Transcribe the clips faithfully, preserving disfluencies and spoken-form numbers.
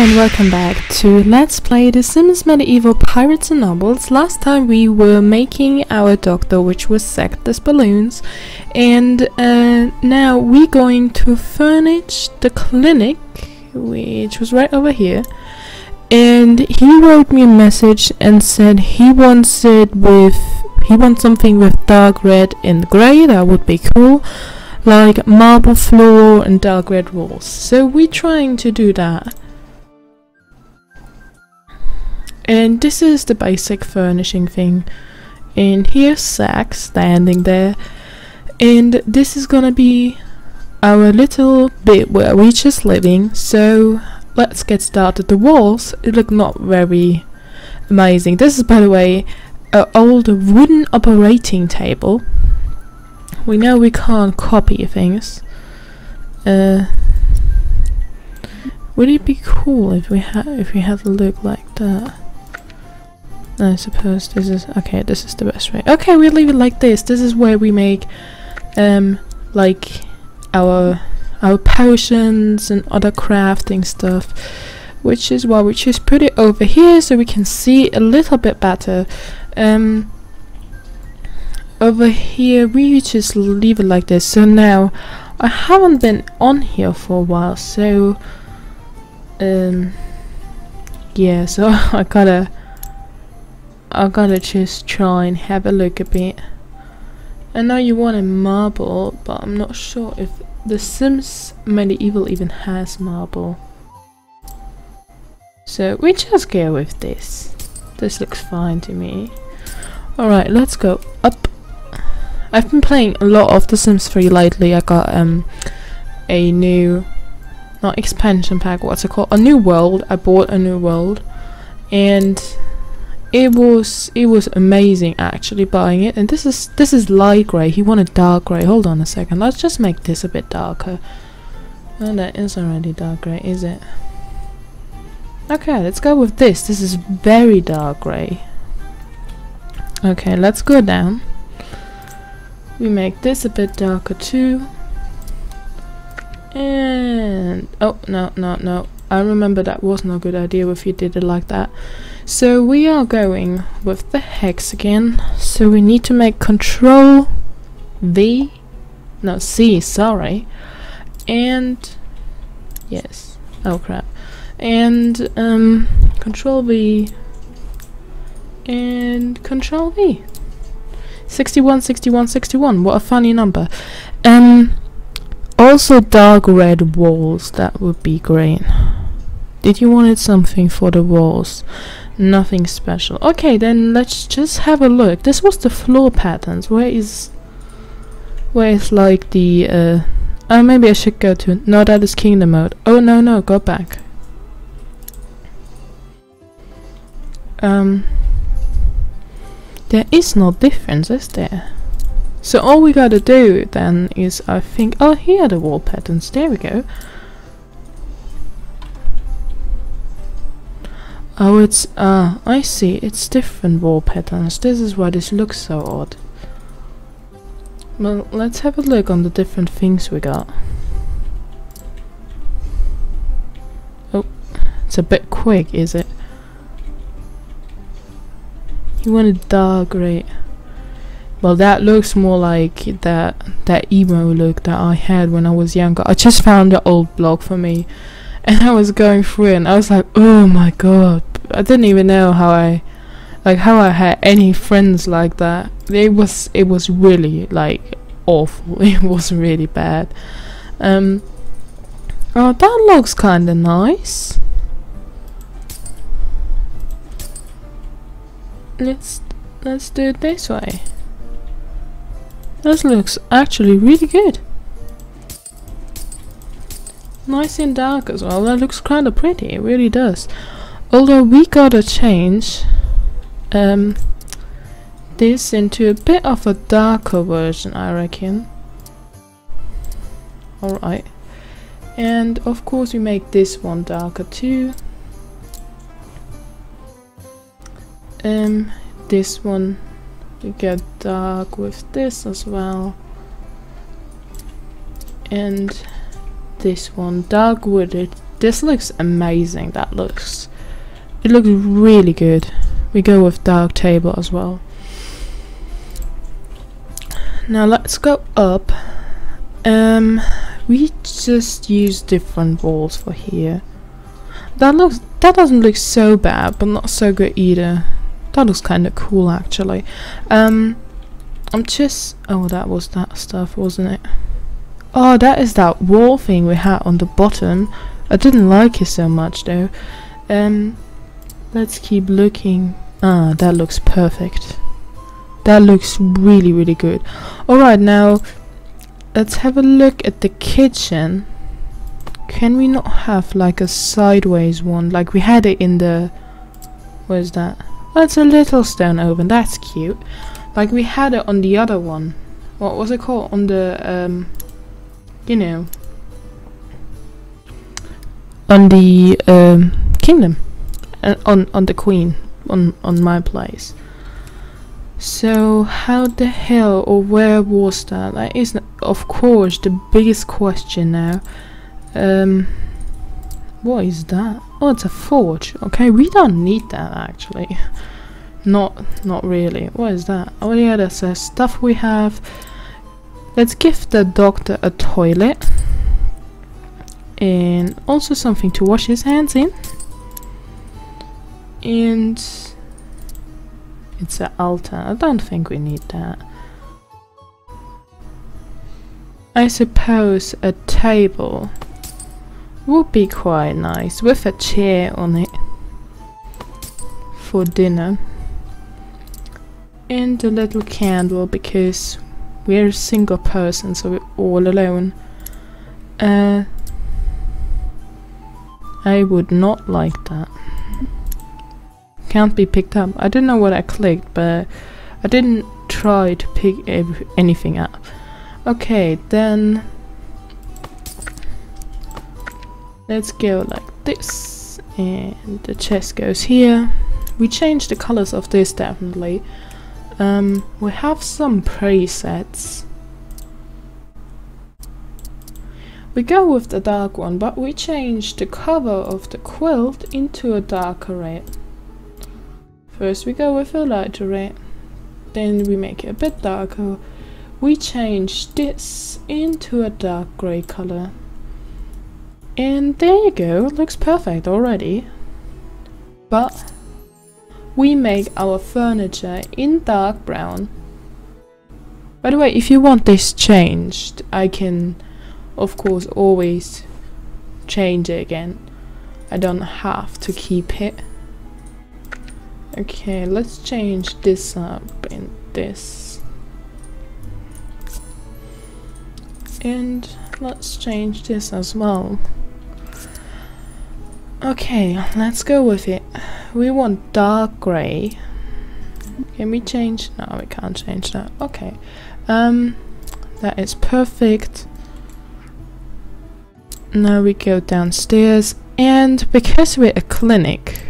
and welcome back to Let's Play The Sims Medieval Pirates and Nobles. Last time we were making our doctor, which was Sac_de_Ballons, and uh, now we're going to furnish the clinic, which was right over here. And he wrote me a message and said he wants it with he wants something with dark red and grey. That would be cool, like marble floor and dark red walls. So we're trying to do that. And this is the basic furnishing thing. And here's Sac standing there. And this is gonna be our little bit where we're just living. So let's get started. The walls look not very amazing. This is, by the way, an old wooden operating table. We know we can't copy things. Uh, would it be cool if we had if we had a look like that? I suppose this is okay. This is the best way. Okay, we'll leave it like this. This is where we make, um, like our our potions and other crafting stuff, which is why we just put it over here so we can see a little bit better. Um. Over here we just leave it like this. So now I haven't been on here for a while, so um yeah, so I gotta I gotta just try and have a look a bit. I know you want a marble, but I'm not sure if The Sims Medieval even has marble, so we just go with this. This looks fine to me. Alright, let's go up. I've been playing a lot of The Sims three lately. I got um a new, not expansion pack, what's it called? A new world. I bought a new world, and it was it was amazing actually buying it. And this is this is light grey. He wanted dark grey. Hold on a second. Let's just make this a bit darker. Oh, that is already dark grey, is it? Okay, let's go with this. This is very dark grey. Okay, let's go down. We make this a bit darker too. And oh no no no, I remember that wasn't a good idea if you did it like that. So we are going with the hex again, so we need to make control V, no C, sorry, and yes, oh crap, and um control V and control V. sixty-one, sixty-one, sixty-one, what a funny number. Um, also dark red walls, that would be great. Did you wanted something for the walls? Nothing special. Okay, then let's just have a look. This was the floor patterns. Where is... Where is like the... Uh, oh, maybe I should go to... No, that is kingdom mode. Oh, no, no, go back. Um... There is no difference, is there? So all we gotta do then is, I think, oh, here are the wall patterns, there we go. Oh, it's, ah, uh, I see, it's different wall patterns. This is why this looks so odd. Well, let's have a look on the different things we got. Oh, it's a bit quick, is it? You want a dark grey. Well, that looks more like that that emo look that I had when I was younger. I just found the old blog for me, and I was going through it, and I was like, oh my god, I didn't even know how I, like how I had any friends like that. It was it was really like awful. It was really bad. Um. Oh, that looks kind of nice. Let's let's do it this way. This looks actually really good. Nice and dark as well. That looks kind of pretty. It really does. Although we gotta change um this into a bit of a darker version, I reckon. All right. And of course we make this one darker too. Um, this one we get dark with this as well, and this one dark wooded This looks amazing. That looks, it looks really good. We go with dark table as well. Now let's go up. Um, we just use different walls for here. That looks, that doesn't look so bad, but not so good either. That looks kind of cool actually. Um, I'm just, oh, that was that stuff, wasn't it? Oh, that is that wall thing we had on the bottom. I didn't like it so much though. Um, let's keep looking. Ah, that looks perfect. That looks really, really good. Alright, now let's have a look at the kitchen. Can we not have like a sideways one like we had it in the, where's that? Oh, it's a little stone oven. That's cute. Like we had it on the other one. What was it called? On the um you know, on the um kingdom, and uh, on on the queen, on on my place. So how the hell or where was that? That is, of course, the biggest question now. Um, what is that? Oh, it's a forge. Okay, we don't need that actually. Not, not really. What is that? Oh yeah, that's the stuff we have. Let's give the doctor a toilet and also something to wash his hands in. And it's an altar. I don't think we need that. I suppose a table would be quite nice with a chair on it for dinner. And a little candle because we're a single person, so we're all alone. Uh, I would not like that. Can't be picked up. I don't know what I clicked, but I didn't try to pick anything up. Okay, then let's go like this, and the chest goes here. We changed the colors of this definitely. Um, we have some presets. We go with the dark one, but we changed the cover of the quilt into a darker red. First we go with a lighter red, then we make it a bit darker. We change this into a dark grey colour. And there you go, it looks perfect already. But we make our furniture in dark brown. By the way, if you want this changed, I can of course always change it again. I don't have to keep it. Okay, let's change this up and this, and let's change this as well. Okay, let's go with it. We want dark grey. Can we change? No, we can't change that. Okay, um, that is perfect. Now we go downstairs, and because we're a clinic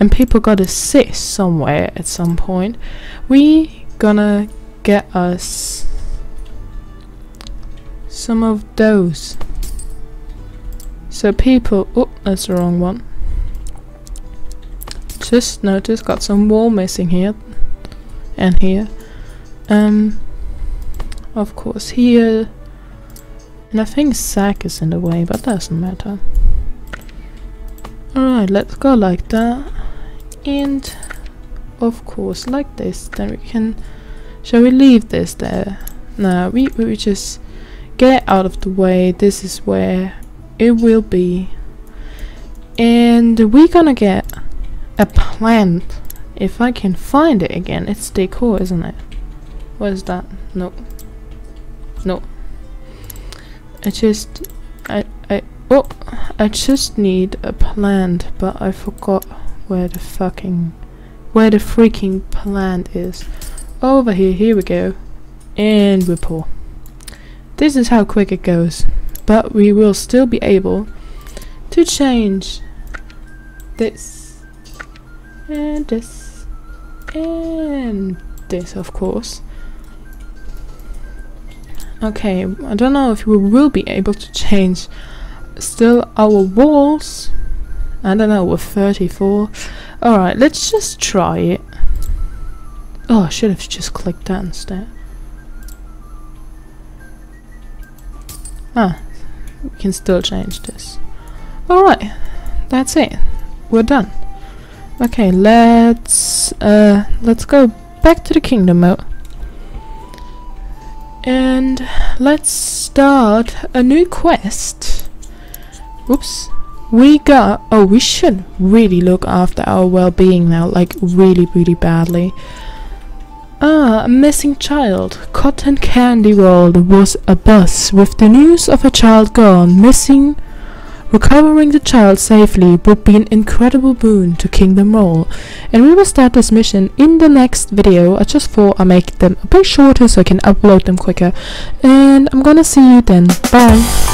and people gotta sit somewhere at some point, we gonna get us some of those. So people, oh, that's the wrong one. Just noticed, got some wall missing here and here. Um, of course here, and I think Sac is in the way, but that doesn't matter. Alright, let's go like that. And of course like this. Then we can, shall we leave this there? No, we, we just get it out of the way. This is where it will be, and we're gonna get a plant if I can find it again. It's decor, isn't it? What is that? No, no, I just I, I oh I just need a plant, but I forgot where the fucking, where the freaking plant is. Over here, here we go. And we're poor. This is how quick it goes. But we will still be able to change this, and this, and this, of course. Okay, I don't know if we will be able to change still our walls. I don't know, we're thirty-four. Alright, let's just try it. Oh, I should have just clicked that instead. Ah, we can still change this. Alright, that's it. We're done. Okay, let's uh, let's go back to the kingdom mode. And let's start a new quest. Whoops. We got... Oh, we should really look after our well-being now. Like, really, really badly. Ah, a missing child. Cotton Candy World was abuzz with the news of a child gone missing. Recovering the child safely would be an incredible boon to Kingdom Roll, and we will start this mission in the next video. I just thought I'd make them a bit shorter so I can upload them quicker, and I'm gonna see you then. Bye!